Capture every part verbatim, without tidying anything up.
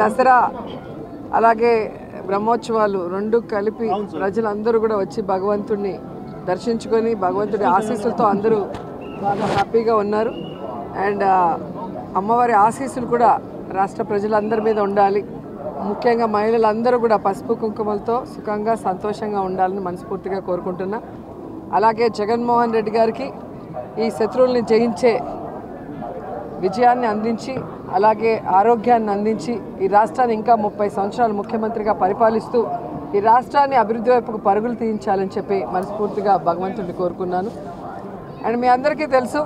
దసరా అలాగే బ్రహ్మోత్సవాలు రెండు కలిపి ప్రజలందరూ కూడా వచ్చి భగవంతుడిని దర్శించుకొని భగవంతుడి ఆశీస్సులతో అందరూ బాగా హ్యాపీగా ఉన్నారు. అండ్ అమ్మవారి ఆశీస్సులు కూడా రాష్ట్ర ప్రజలందరి మీద ఉండాలి. ముఖ్యంగా మహిళలందరూ కూడా పసుపు కుంకుమలతో సుఖంగా సంతోషంగా ఉండాలని మనస్ఫూర్తిగా కోరుకుంటున్నా. అలాగే జగన్మోహన్ రెడ్డి గారికి ఈ శత్రువుల్ని జయించే విజయాన్ని అందించి అలాగే ఆరోగ్యాన్ని అందించి ఈ రాష్ట్రాన్ని ఇంకా ముప్పై సంవత్సరాలు ముఖ్యమంత్రిగా పరిపాలిస్తూ ఈ రాష్ట్రాన్ని అభివృద్ధి వైపుకు పరుగులు తీయించాలని చెప్పి మనస్ఫూర్తిగా భగవంతుడిని కోరుకున్నాను. అండ్ మీ అందరికీ తెలుసు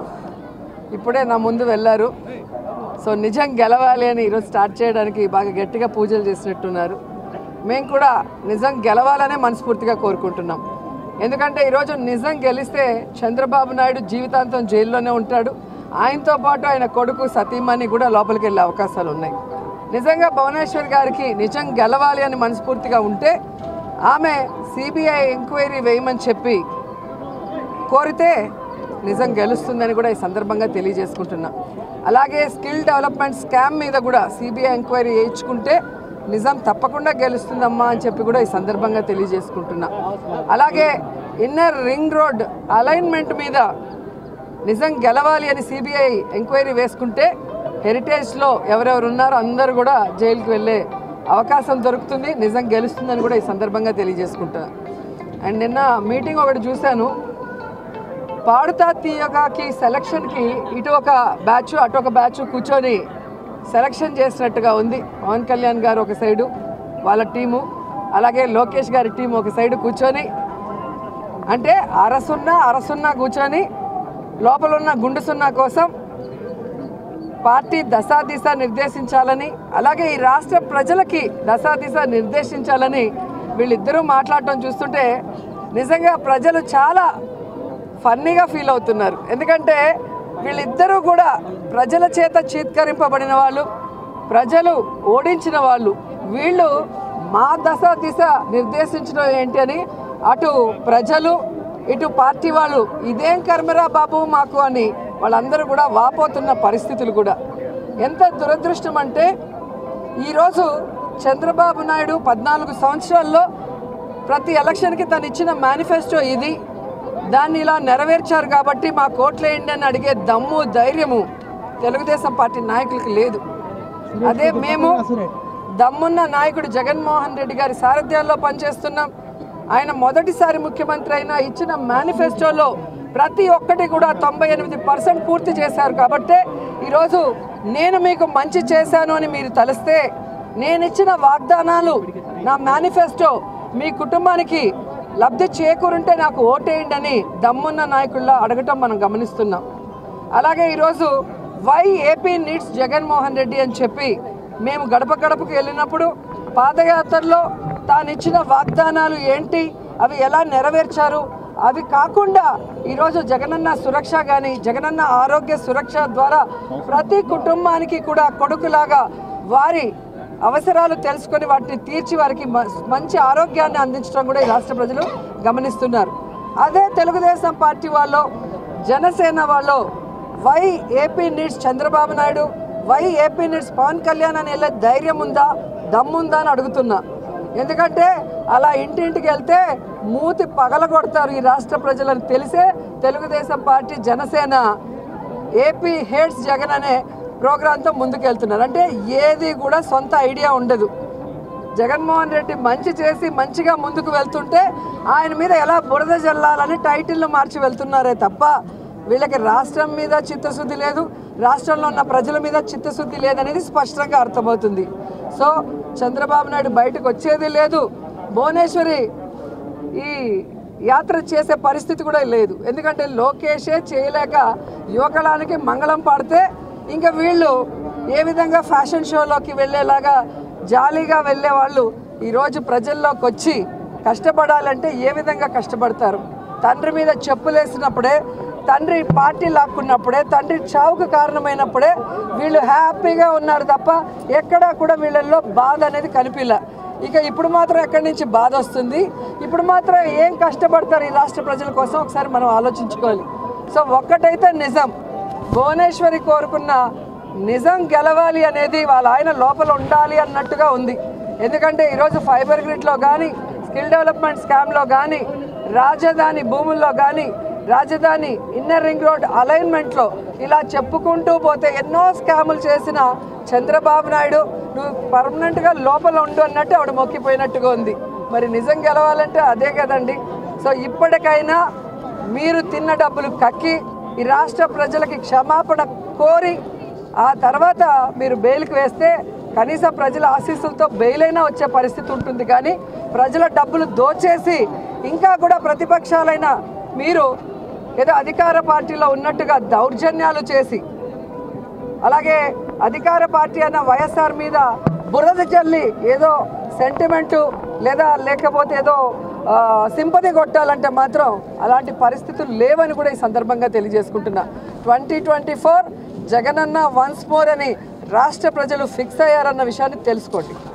ఇప్పుడే నా ముందు వెళ్ళారు, సో నిజం గెలవాలి అని ఈరోజు స్టార్ట్ చేయడానికి బాగా గట్టిగా పూజలు చేసినట్టున్నారు. మేము కూడా నిజం గెలవాలనే మనస్ఫూర్తిగా కోరుకుంటున్నాం. ఎందుకంటే ఈరోజు నిజం గెలిస్తే చంద్రబాబు నాయుడు జీవితాంతం జైల్లోనే ఉంటాడు, ఆయనతో పాటు ఆయన కొడుకు సతీమణి కూడా లోపలికి వెళ్ళే అవకాశాలు ఉన్నాయి. నిజంగా భువనేశ్వర్ గారికి నిజం గెలవాలి అని మనస్ఫూర్తిగా ఉంటే ఆమె సిబిఐ ఎంక్వైరీ వేయమని చెప్పి కోరితే నిజం గెలుస్తుందని కూడా ఈ సందర్భంగా తెలియజేసుకుంటున్నా. అలాగే స్కిల్ డెవలప్మెంట్ స్కామ్ మీద కూడా సిబిఐ ఎంక్వైరీ వేయించుకుంటే నిజం తప్పకుండా గెలుస్తుందమ్మా అని చెప్పి కూడా ఈ సందర్భంగా తెలియజేసుకుంటున్నా. అలాగే ఇన్నర్ రింగ్ రోడ్ అలైన్మెంట్ మీద నిజం గెలవాలి అని సిబిఐ ఎంక్వైరీ వేసుకుంటే హెరిటేజ్లో ఎవరెవరు ఉన్నారో అందరూ కూడా జైలుకి వెళ్ళే అవకాశం దొరుకుతుంది, నిజం గెలుస్తుందని కూడా ఈ సందర్భంగా తెలియజేసుకుంటున్నా. అండ్ నిన్న మీటింగ్ ఒకటి చూశాను, పాడుతా తీయగాకి సెలక్షన్కి ఇటు ఒక బ్యాచ్ అటు ఒక బ్యాచ్ కూర్చొని సెలక్షన్ చేసినట్టుగా ఉంది. పవన్ కళ్యాణ్ గారు ఒక సైడు వాళ్ళ టీము అలాగే లోకేష్ గారి టీము ఒక సైడు కూర్చొని, అంటే అరసున్న అరసున్న కూర్చొని లోపల ఉన్న గుండు సున్నా కోసం పార్టీ దశాదిశ నిర్దేశించాలని అలాగే ఈ రాష్ట్ర ప్రజలకి దశాదిశ నిర్దేశించాలని వీళ్ళిద్దరూ మాట్లాడటం చూస్తుంటే నిజంగా ప్రజలు చాలా ఫన్నీగా ఫీల్ అవుతున్నారు. ఎందుకంటే వీళ్ళిద్దరూ కూడా ప్రజల చేత చీత్కరింపబడిన వాళ్ళు, ప్రజలు ఓడించిన వాళ్ళు. వీళ్ళు మా దశ దిశ నిర్దేశించడం ఏంటి అని అటు ప్రజలు ఇటు పార్టీ వాళ్ళు ఇదేం కర్మరా బాబు మాకు అని వాళ్ళందరూ కూడా వాపోతున్న పరిస్థితులు కూడా. ఎంత దురదృష్టం అంటే ఈరోజు చంద్రబాబు నాయుడు పద్నాలుగు సంవత్సరాల్లో ప్రతి ఎలక్షన్కి తను ఇచ్చిన మేనిఫెస్టో ఇది, దాన్ని ఇలా నెరవేర్చారు కాబట్టి మా కోట్లేయండి అని అడిగే దమ్ము ధైర్యము తెలుగుదేశం పార్టీ నాయకులకి లేదు. అదే మేము దమ్మున్న నాయకుడు జగన్మోహన్ రెడ్డి గారి సారథ్యాల్లో పనిచేస్తున్నాం. ఆయన మొదటిసారి ముఖ్యమంత్రి అయినా ఇచ్చిన మేనిఫెస్టోలో ప్రతి ఒక్కటి కూడా తొంభై ఎనిమిది పర్సెంట్ పూర్తి చేశారు కాబట్టే ఈరోజు నేను మీకు మంచి చేశాను అని మీరు తలిస్తే, నేనిచ్చిన వాగ్దానాలు నా మేనిఫెస్టో మీ కుటుంబానికి లబ్ధి చేకూరుంటే నాకు ఓటేయండి అని దమ్మున్న నాయకుల్లో అడగటం మనం గమనిస్తున్నాం. అలాగే ఈరోజు why AP needs Jaganmohan Reddy అని చెప్పి మేము గడప గడపకు వెళ్ళినప్పుడు పాదయాత్రలో తాను ఇచ్చిన వాగ్దానాలు ఏంటి, అవి ఎలా నెరవేర్చారు, అవి కాకుండా ఈరోజు జగనన్న సురక్ష కానీ జగనన్న ఆరోగ్య సురక్ష ద్వారా ప్రతి కుటుంబానికి కూడా కొడుకులాగా వారి అవసరాలు తెలుసుకొని వాటిని తీర్చి వారికి మంచి ఆరోగ్యాన్ని అందించడం కూడా ఈ రాష్ట్ర ప్రజలు గమనిస్తున్నారు. అదే తెలుగుదేశం పార్టీ వాళ్ళు జనసేన వాళ్ళు why AP needs Chandrababu Naidu why AP needs Pawan Kalyan అని వెళ్ళే ధైర్యం ఉందా దమ్ముందా అని అడుగుతున్నా. ఎందుకంటే అలా ఇంటింటికి వెళ్తే మూతి పగలగొడతారు ఈ రాష్ట్ర ప్రజలను తెలిసే Telugu Desam party Janasena AP hates Jagan అనే ప్రోగ్రాంతో ముందుకెళ్తున్నారు. అంటే ఏది కూడా సొంత ఐడియా ఉండదు. జగన్మోహన్ రెడ్డి మంచి చేసి మంచిగా ముందుకు వెళ్తుంటే ఆయన మీద ఎలా బురద జల్లాలని టైటిల్ను మార్చి వెళ్తున్నారే తప్ప వీళ్ళకి రాష్ట్రం మీద చిత్తశుద్ధి లేదు, రాష్ట్రంలో ఉన్న ప్రజల మీద చిత్తశుద్ధి లేదనేది స్పష్టంగా అర్థమవుతుంది. సో చంద్రబాబు నాయుడు బయటకు వచ్చేది లేదు, భువనేశ్వరి ఈ యాత్ర చేసే పరిస్థితి కూడా లేదు. ఎందుకంటే లోకేషే చేయలేక యువకళానికి మంగళం పాడితే ఇంకా వీళ్ళు ఏ విధంగా ఫ్యాషన్ షోలోకి వెళ్ళేలాగా జాలీగా వెళ్ళేవాళ్ళు ఈరోజు ప్రజల్లోకి వచ్చి కష్టపడాలంటే ఏ విధంగా కష్టపడతారు. తండ్రి మీద చెప్పులేసినప్పుడే, తండ్రి పార్టీ లాక్కున్నప్పుడే, తండ్రి చావుకు కారణమైనప్పుడే వీళ్ళు హ్యాపీగా ఉన్నారు తప్ప ఎక్కడా కూడా వీళ్ళల్లో బాధ అనేది కనిపిల్ల. ఇక ఇప్పుడు మాత్రం ఎక్కడి నుంచి బాధ వస్తుంది, ఇప్పుడు మాత్రం ఏం కష్టపడతారు ఈ రాష్ట్ర ప్రజల కోసం ఒకసారి మనం ఆలోచించుకోవాలి. సో ఒక్కటైతే నిజం, భువనేశ్వరి కోరుకున్న నిజం గెలవాలి అనేది వాళ్ళ ఆయన లోపల ఉండాలి అన్నట్టుగా ఉంది. ఎందుకంటే ఈరోజు ఫైబర్ గ్రిడ్లో కానీ స్కిల్ డెవలప్మెంట్ స్కామ్లో కానీ రాజధాని భూముల్లో కానీ రాజధాని ఇన్నర్ రింగ్ రోడ్ అలైన్మెంట్లో ఇలా చెప్పుకుంటూ పోతే ఎన్నో స్కాములు చేసిన చంద్రబాబు నాయుడు నువ్వు పర్మనెంట్గా లోపల ఉండు అన్నట్టు ఆవిడ మొక్కిపోయినట్టుగా ఉంది. మరి నిజం గెలవాలంటే అదే కదండి. సో ఇప్పటికైనా మీరు తిన్న డబ్బులు కక్కి ఈ రాష్ట్ర ప్రజలకి క్షమాపణ కోరి ఆ తర్వాత మీరు బెయిల్కి వేస్తే కనీసం ప్రజల ఆశీస్సులతో బెయిల్ అయినా వచ్చే పరిస్థితి ఉంటుంది. కానీ ప్రజల డబ్బులు దోచేసి ఇంకా కూడా ప్రతిపక్షాలైనా మీరు ఏదో అధికార పార్టీలో ఉన్నట్టుగా దౌర్జన్యాలు చేసి అలాగే అధికార పార్టీ అయిన వైఎస్ఆర్ మీద బురద చల్లి ఏదో సెంటిమెంటు లేదా లేకపోతే ఏదో సింపతి కొట్టాలంటే మాత్రం అలాంటి పరిస్థితులు లేవని కూడా ఈ సందర్భంగా తెలియజేసుకుంటున్నా. Twenty twenty four Jaganna once more అని రాష్ట్ర ప్రజలు ఫిక్స్ అయ్యారన్న విషయాన్ని తెలుసుకోండి.